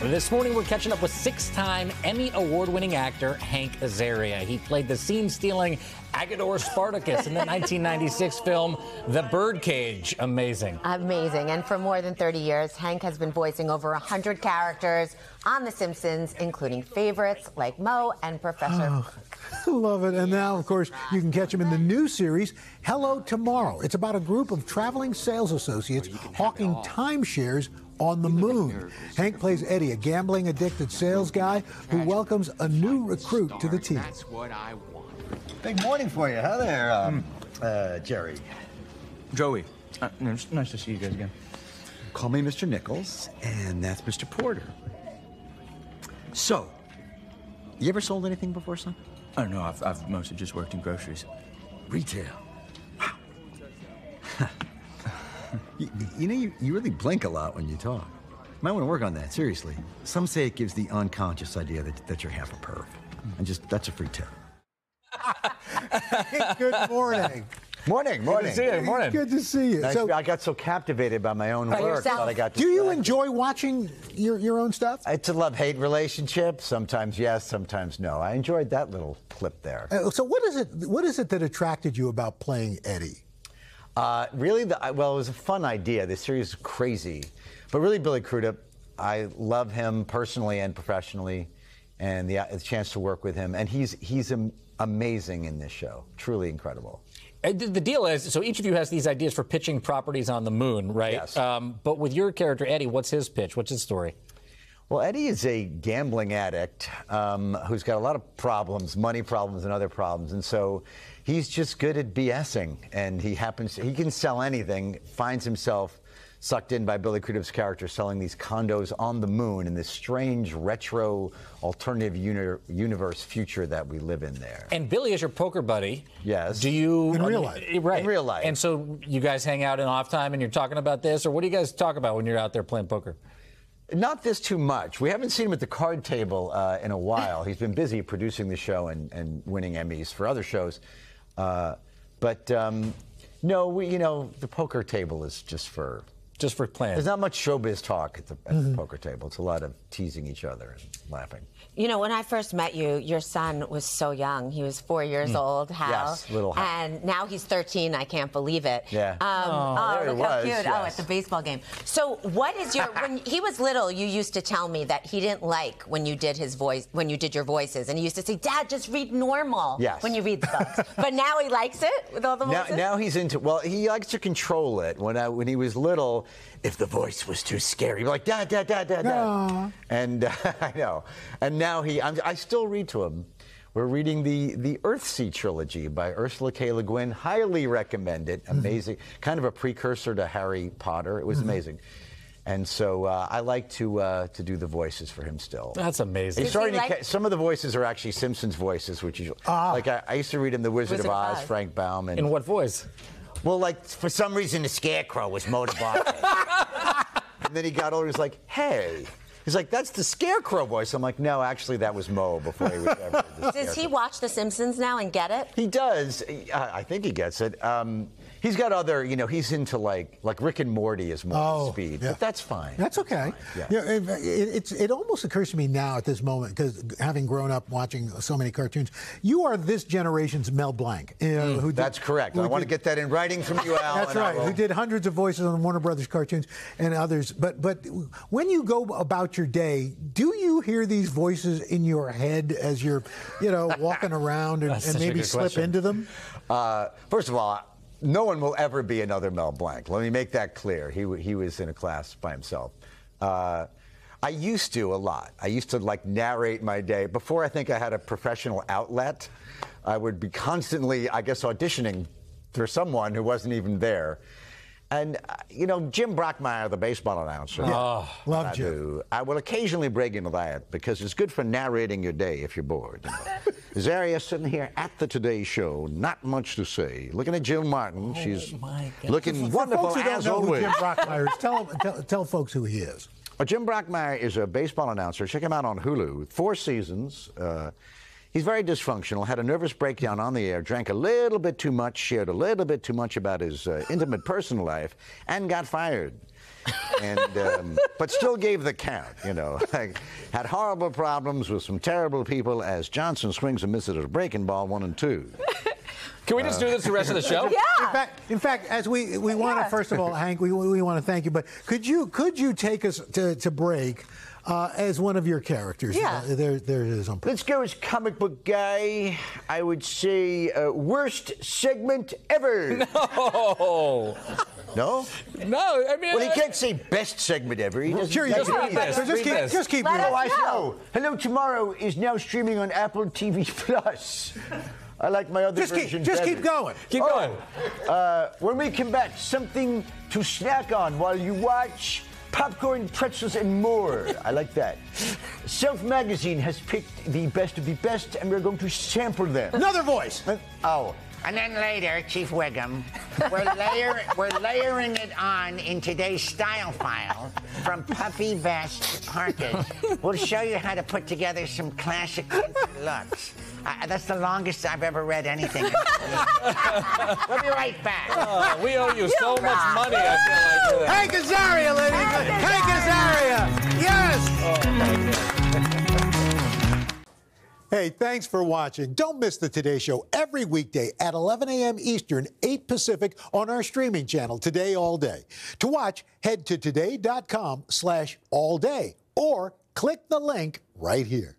And this morning, we're catching up with six-time Emmy award-winning actor Hank Azaria. He played the scene-stealing Agador Spartacus in the 1996 film The Birdcage. Amazing. Amazing. And for more than 30 years, Hank has been voicing over 100 characters on The Simpsons, including favorites like Moe and Professor I love it. And now, of course, you can catch him in the new series, Hello Tomorrow! It's about a group of traveling sales associates hawking timeshares on the moon. Hank plays Eddie, a gambling-addicted sales guy who welcomes a new recruit to the team. That's what I want. Big morning for you. Hi there, Jerry. Joey. Nice to see you guys again. Call me Mr. Nichols, and that's Mr. Porter. So, you ever sold anything before, son? I don't know. I've mostly just worked in groceries. Retail. Wow. You know, you really blink a lot when you talk. Might want to work on that, seriously. Some say it gives the unconscious idea that you're half a perv. And just, that's a free tip. Good morning. Morning. Good to see you. Morning. Good to see you. So, I got so captivated by my own work that I got distracted. Do you enjoy watching your own stuff? It's a love-hate relationship. Sometimes yes, sometimes no. I enjoyed that little clip there. So what is it that attracted you about playing Eddie? Really, well, it was a fun idea. This series is crazy. But really, Billy Crudup, I love him personally and professionally, and the chance to work with him. And he's amazing in this show. Truly incredible. And the deal is, so each of you has these ideas for pitching properties on the moon, right? Yes. But with your character, Eddie, what's his pitch? What's his story? Well, Eddie is a gambling addict who's got a lot of problems, money problems and other problems. And so he's just good at BSing. And he can sell anything, finds himself sucked in by Billy Crudup's character selling these condos on the moon in this strange retro alternative universe future that we live in there. And Billy is your poker buddy. Yes. Do you... In real life. Right. In real life. And so you guys hang out in off time and you're talking about this? Or what do you guys talk about when you're out there playing poker? Not this too much. We haven't seen him at the card table in a while. He's been busy producing the show and winning Emmys for other shows. No, the poker table is just for playing. There's not much showbiz talk at the poker table. It's a lot of teasing each other and laughing. You know, when I first met you, your son was so young. He was 4 years old, Hal. Yes, little Hal. And now he's 13. I can't beve it. Yeah. There look how cute. Yes. Oh, at the baseball game. So what is your... When he was little, you used to tell me that he didn't like when you did his voice, when you did your voices. And he used to say, Dad, just read normal when you read the books. But now he likes it with all the voices? Now he's into... Well, he likes to control it. When he was little, if the voice was too scary, you're like, Dad. And I know. And now I still read to him. We're reading the Earthsea trilogy by Ursula K. Le Guin. Highly recommend it. Amazing. Kind of a precursor to Harry Potter. It was amazing. And so I like to do the voices for him still. That's amazing. He's starting to some of the voices are actually Simpsons voices, which usually like I used to read him The Wizard of Oz, Frank Baum. In what voice? Well, like, for some reason, the Scarecrow was motorbike. And then he got older, he's like, hey. He's like, that's the Scarecrow voice. I'm like, no, actually, that was Moe before he was ever the Scarecrow. Does he watch The Simpsons now and get it? He does. I think he gets it. He's got other, he's into, like Rick and Morty is more speed. Yeah. But that's fine. That's okay. That's it almost occurs to me now at this moment, because having grown up watching so many cartoons, you are this generation's Mel Blanc. That's correct. I want to get that in writing from you, Al. That's right. Who did hundreds of voices on the Warner Brothers cartoons and others. But when you go about your day, do you hear these voices in your head as you're, walking around and maybe slip into them? First of all, no one will ever be another Mel Blanc. Let me make that clear. He was in a class by himself. I used to a lot. I used to narrate my day. Before I think I had a professional outlet, I would be constantly, I guess, auditioning for someone who wasn't even there. And, Jim Brockmire, the baseball announcer. Oh, loved Jim. I will occasionally break into that because it's good for narrating your day if you're bored. Azaria sitting here at the Today Show, not much to say. Looking at Jill Martin, she's looking wonderful as always. Jim Brockmire is. Tell folks who he is. Jim Brockmire is a baseball announcer. Check him out on Hulu. 4 seasons. He's very dysfunctional, had a nervous breakdown on the air, drank a little bit too much, shared a little bit too much about his intimate personal life, and got fired. and but still gave the count, you know. Like, had horrible problems with some terrible people as Johnson swings and misses at a breaking ball 1 and 2. Can we just do this the rest of the show? Yeah. In fact, as we want to, first of all, Hank, we want to thank you. But could you take us to break as one of your characters? Yeah. There it is. Let's go as comic book guy. I would say worst segment ever. No. No? No, I mean... Well, he can't say best segment ever. He doesn't... Sure, you just read this. So just keep reading. Oh, I know. Hello Tomorrow! Is now streaming on Apple TV+. I like my other version better. Just keep going. Keep going. When we come back, something to snack on while you watch popcorn, pretzels, and more. I like that. Self Magazine has picked the best of the best, and we're going to sample them. Another voice. Oh. And then later, Chief Wiggum, we're layering it on in today's style file from Puffy Vest Parkers. We'll show you how to put together some classic looks. That's the longest I've ever read anything. We'll be right back. We owe you so much money, I feel like. Hank Azaria, ladies and gentlemen. Hank Azaria. Yes. Hey, thanks for watching. Don't miss the Today Show every weekday at 11 a.m. Eastern, 8 Pacific on our streaming channel, Today All Day. To watch, head to today.com/allday or click the link right here.